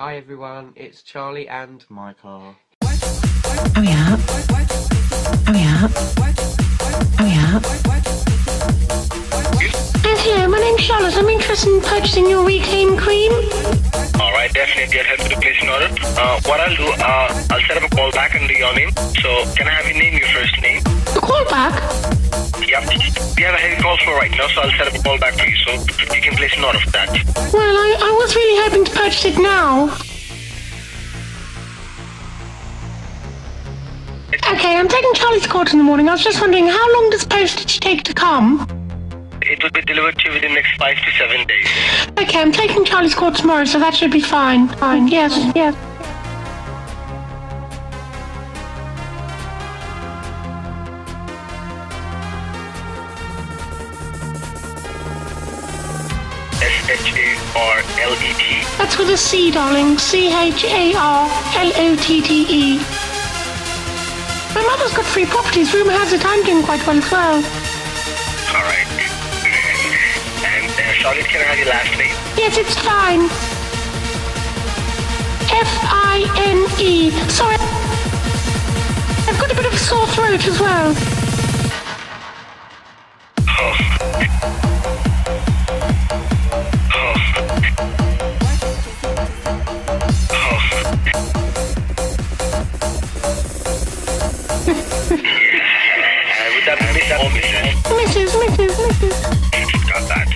Hi everyone, it's Charlie and Michael. Hurry up. Hurry up. Hurry up. And here, my name's Charlotte. I'm interested in purchasing your Reclaim cream. Alright, definitely. I'll help you to place an order. What I'll do, I'll set up a call back under your name. So, can I have your name, your first name? A call back? Yep. We have a heavy call for right now, so I'll set up a call back for you so you can place an order for that. Well, I was really hoping to purchase it now. Okay, I'm taking Charlie's court in the morning. I was just wondering, how long does postage take to come? It will be delivered to you within the next 5 to 7 days. Okay, I'm taking Charlie's court tomorrow, so that should be fine. Fine, yes, yes. S-H-A-R-L-E-T. That's with a C, darling. C-H-A-R-L-O-T-T-E. My mother's got free properties. Rumour has it I'm doing quite well as well. Alright. And Charlotte, can I have your last name? Yes, it's fine. F-I-N-E. Sorry. I've got a bit of a sore throat as well. Mrs. Got that.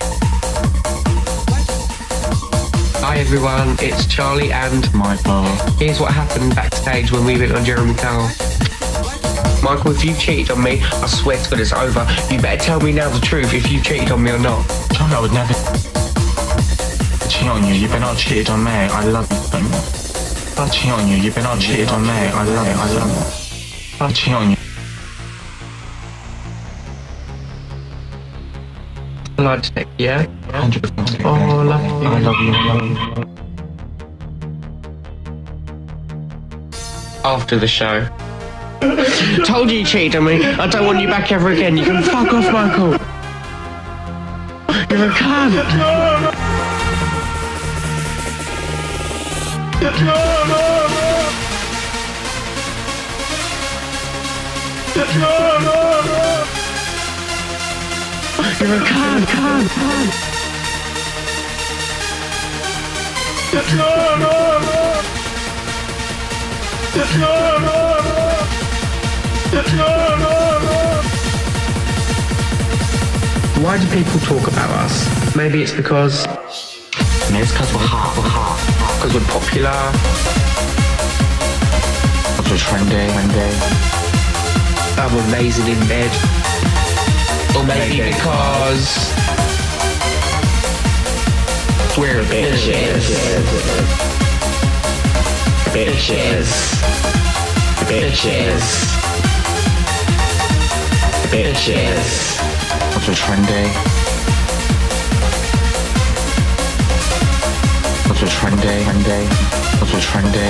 Hi everyone, it's Charlie and Michael. Here's what happened backstage when we went on Jeremy Kyle. Michael, if you cheated on me, I swear to God it's over. You better tell me now the truth if you cheated on me or not. Charlie, I would never cheat on you. You've been out cheated on me. I love you so much. I cheat on you. You've been out cheated on me. I love it. I love it. I cheat on you. Logic, yeah? 100%. Oh, I love you, After the show. Told you cheated on me. I don't want you back ever again. You can fuck off, Michael. You're a cunt. You're a con. Why do people talk about us? Maybe it's because... Maybe it's because we're hot, Because we're popular. Because we're trendy. That we're lazy in bed. Or maybe because we're bitches. What's your trendy? What's your trendy? What's your trendy?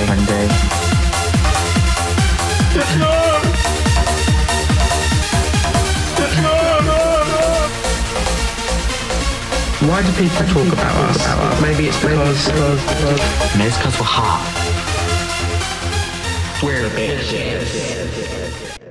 Why do people talk about us? Maybe it's because we're hot. We're bitches.